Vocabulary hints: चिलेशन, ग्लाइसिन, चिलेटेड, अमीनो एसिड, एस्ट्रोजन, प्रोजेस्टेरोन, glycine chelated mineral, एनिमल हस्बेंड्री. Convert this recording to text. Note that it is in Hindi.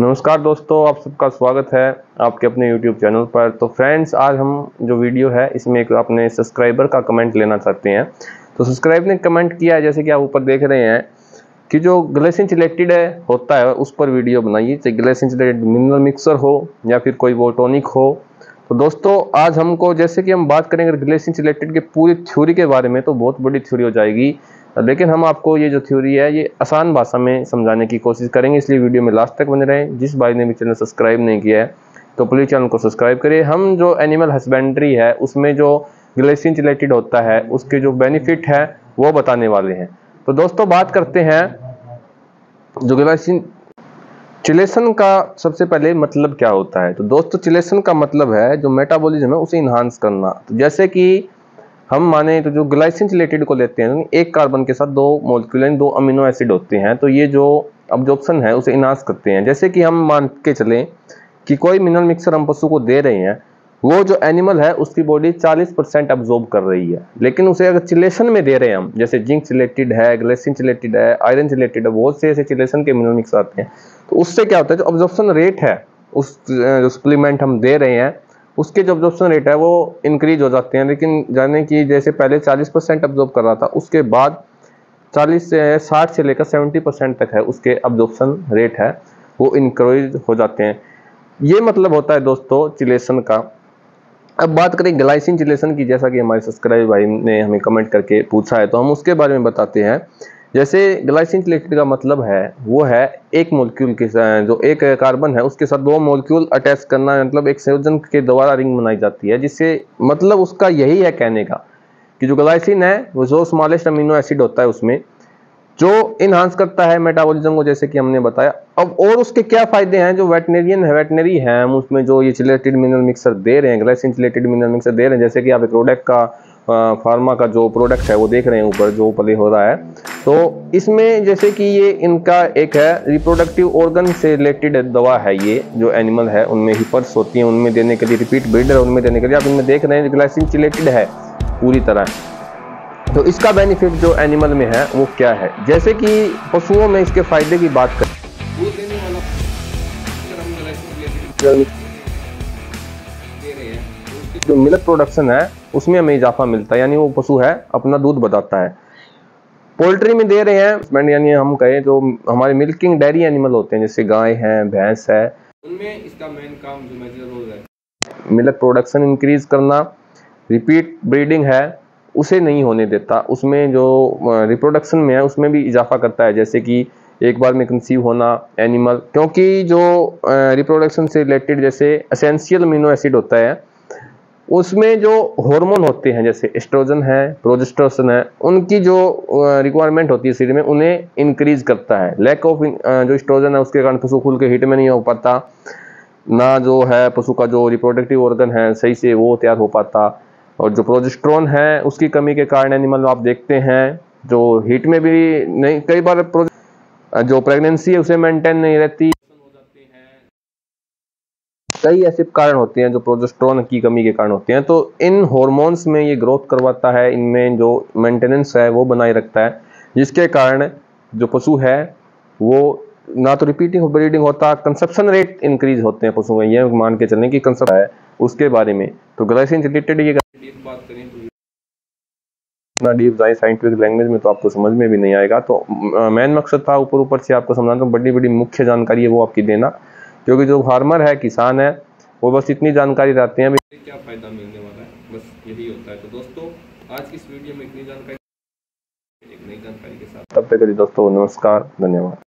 नमस्कार दोस्तों, आप सबका स्वागत है आपके अपने YouTube चैनल पर। तो फ्रेंड्स, आज हम जो वीडियो है इसमें एक अपने सब्सक्राइबर का कमेंट लेना चाहते हैं। तो सब्सक्राइब ने कमेंट किया है, जैसे कि आप ऊपर देख रहे हैं कि जो ग्लाइसिन चिलेटेड होता है उस पर वीडियो बनाइए, चाहे ग्लाइसिन चिलेटेड मिनरल मिक्सर हो या फिर कोई वो टॉनिक हो। तो दोस्तों, आज हमको जैसे कि हम बात करेंगे ग्लाइसिन चिलेटेड के पूरी थ्योरी के बारे में, तो बहुत बड़ी थ्योरी हो जाएगी, लेकिन हम आपको ये जो थ्योरी है ये आसान भाषा में समझाने की कोशिश करेंगे, इसलिए वीडियो में लास्ट तक बने रहें। जिस भाई ने भी चैनल सब्सक्राइब नहीं किया है तो प्लीज़ चैनल को सब्सक्राइब करिए। हम जो एनिमल हस्बेंड्री है उसमें जो ग्लाइसिन चिलेटेड होता है उसके जो बेनिफिट है वो बताने वाले हैं। तो दोस्तों, बात करते हैं जो ग्लाइसिन चिलेशन का सबसे पहले मतलब क्या होता है। तो दोस्तों, चिलेशन का मतलब है जो मेटाबॉलिज्म है उसे इन्हांस करना। तो जैसे कि हम माने तो जो ग्लाइसिन चिलेटेड को लेते हैं तो एक कार्बन के साथ दो मॉलिक्यूल यानी दो अमीनो एसिड होते हैं, तो ये जो अब्जॉर्प्शन है उसे इन्हांस करते हैं। जैसे कि हम मान के चलें कि कोई मिनरल मिक्सर हम पशु को दे रहे हैं, वो जो एनिमल है उसकी बॉडी 40% अब्जॉर्ब कर रही है, लेकिन उसे अगर चिलेशन में दे रहे हैं हम, जैसे जिंक चिलेटेड है, ग्लाइसिन चिलेटेड है, आयरन चिलेटेड है, बहुत से ऐसे चिलेशन के मिनरल मिक्सर आते हैं, तो उससे क्या होता है जो अब्जॉर्प्शन रेट है उस सप्लीमेंट हम दे रहे हैं उसके जो अब्जॉर्प्शन रेट है वो इंक्रीज हो जाते हैं। लेकिन जाने कि जैसे पहले 40% अब्जॉर्ब कर रहा था, उसके बाद 40 से 60 से लेकर 70% तक है उसके अब्जॉर्प्शन रेट है वो इंक्रीज हो जाते हैं। ये मतलब होता है दोस्तों चिलेशन का। अब बात करें ग्लाइसिन चिलेशन की, जैसा कि हमारे सब्सक्राइबर भाई ने हमें कमेंट करके पूछा है, तो हम उसके बारे में बताते हैं। जैसे ग्लाइसिन चिलेटेड का मतलब है वो है एक मॉलिक्यूल के साथ, जो एक कार्बन है उसके साथ दो मॉलिक्यूल अटैच करना, मतलब एक संयोजन के द्वारा रिंग बनाई जाती है, जिससे मतलब उसका यही है कहने का कि जो ग्लाइसिन है वो जो स्मॉलेस्ट अमीनो एसिड होता है उसमें जो इन्हांस करता है मेटाबॉलिज्म को, जैसे कि हमने बताया। अब और उसके क्या फायदे हैं, जो वेटनरी हैं हम उसमें जो ये चिलेटेड मिनरल मिक्सर दे रहे हैं, ग्लाइसिन चिलेटेड मिनरल मिक्सर दे रहे हैं, जैसे कि आप एक प्रोडक्ट का फार्मा का जो प्रोडक्ट है वो देख रहे हैं ऊपर जो प्ले हो रहा है, तो इसमें जैसे कि ये इनका एक है रिप्रोडक्टिव ऑर्गन से रिलेटेड दवा है, ये जो एनिमल है उनमें हिपर्स होती हैं, उनमें देने के लिए रिपीट ब्रीडर उनमें देने के लिए आप इनमें देख रहे हैं ग्लाइसिन चिलेटेड है पूरी तरह। तो इसका बेनिफिट जो एनिमल में है वो क्या है, जैसे कि पशुओं में इसके फायदे की बात करें, जो मिल्क प्रोडक्शन है उसमें हमें इजाफा मिलता है, यानी वो पशु है अपना दूध बढ़ाता है। पोल्ट्री में दे रहे हैं, यानी हम कहें जो हमारे मिल्किंग डेयरी एनिमल होते हैं जैसे गाय है, भैंस है, उनमें इसका मेन काम जो मेजर रोल है मिल्क प्रोडक्शन इंक्रीज करना, रिपीट ब्रीडिंग है उसे नहीं होने देता, उसमें जो रिप्रोडक्शन में है उसमें भी इजाफा करता है, जैसे कि एक बार में कंसीव होना एनिमल, क्योंकि जो रिप्रोडक्शन से रिलेटेड जैसे एसेंशियल अमीनो एसिड होता है उसमें जो हार्मोन होते हैं जैसे एस्ट्रोजन है, प्रोजेस्टेरोन है, उनकी जो रिक्वायरमेंट होती है शरीर में उन्हें इंक्रीज करता है। लैक ऑफ जो एस्ट्रोजन है उसके कारण पशु खुल के हिट में नहीं हो पाता, ना जो है पशु का जो रिप्रोडक्टिव ऑर्गन है सही से वो तैयार हो पाता, और जो प्रोजेस्टेरोन है उसकी कमी के कारण एनिमल आप देखते हैं जो हीट में भी नहीं, कई बार जो प्रेगनेंसी है उसे मेंटेन नहीं रहती, कई ऐसे कारण होते हैं जो प्रोजेस्टेरोन की कमी के कारण होते हैं। तो इन हार्मोन्स में ये ग्रोथ करवाता है, इनमें जो मेंटेनेंस है वो बनाए रखता है, जिसके कारण जो पशु है वो ना तो रिपीटिंग ब्रीडिंग होता, कंसप्शन रेट इंक्रीज होते हैं पशुओं में, ये मान के चलने की कंसेप्ट है उसके बारे में। तो ग्लाइसिन चिलेटेड ये बात करें तो इतना डीप जाए साइंटिफिक लैंग्वेज में तो आपको समझ में भी नहीं आएगा, तो मेन मकसद था ऊपर से आपको समझाना, बड़ी बड़ी मुख्य जानकारी है वो आपकी देना, क्योंकि जो फार्मर है, किसान है, वो बस इतनी जानकारी देते हैं क्या फायदा मिलने वाला है, बस यही होता है। तो दोस्तों, आज की इस वीडियो में इतनी जानकारी, एक नई जानकारी के साथ, तब तक के लिए दोस्तों नमस्कार, धन्यवाद।